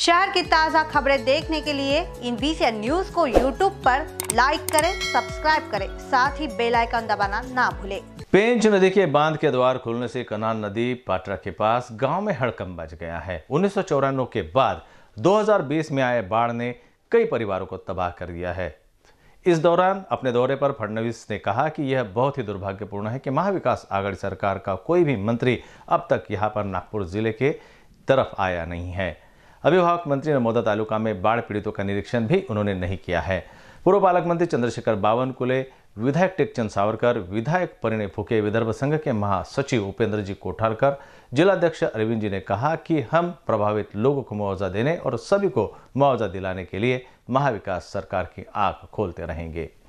शहर की ताज़ा खबरें देखने के लिए इन बीसीएन न्यूज़ को यूट्यूब पर लाइक करें, सब्सक्राइब करें, साथ ही बेल आइकन दबाना ना भूलें। पेंच नदी के बांध के द्वार खुलने से कनाल नदी पाटरा के पास गांव में हड़कंप मच गया है। 1994 के बाद 2020 में आए बाढ़ ने कई परिवारों को तबाह कर दिया है। इस दौरान अपने दौरे पर फडनवीस ने कहा कि यह बहुत ही दुर्भाग्यपूर्ण है कि महाविकास आघाड़ी सरकार का कोई भी मंत्री अब तक यहाँ पर नागपुर जिले के तरफ आया नहीं है। अभिभावक मंत्री नर्मदा तालुका में बाढ़ पीड़ितों का निरीक्षण भी उन्होंने नहीं किया है। पूर्व पालक मंत्री चंद्रशेखर बावन कुले, विधायक टिकचंद सावरकर, विधायक परिणय फुके, विदर्भ संघ के महासचिव उपेंद्र जी कोठारकर, जिलाध्यक्ष अरविंद जी ने कहा कि हम प्रभावित लोगों को मुआवजा देने और सभी को मुआवजा दिलाने के लिए महाविकास सरकार की आंख खोलते रहेंगे।